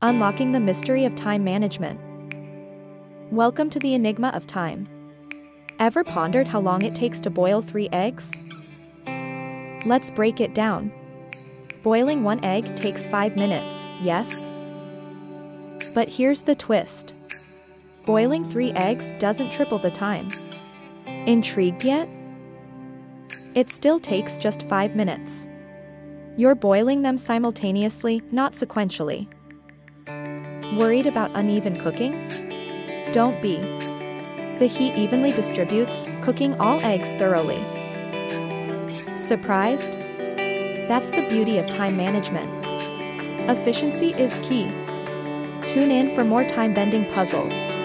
Unlocking the mystery of time management. Welcome to the enigma of time. Ever pondered how long it takes to boil 3 eggs? Let's break it down. Boiling 1 egg takes 5 minutes, yes? But here's the twist. Boiling 3 eggs doesn't triple the time. Intrigued yet? It still takes just 5 minutes. You're boiling them simultaneously, not sequentially. Worried about uneven cooking? Don't be. The heat evenly distributes, cooking all eggs thoroughly. Surprised? That's the beauty of time management. Efficiency is key. Tune in for more time-bending puzzles.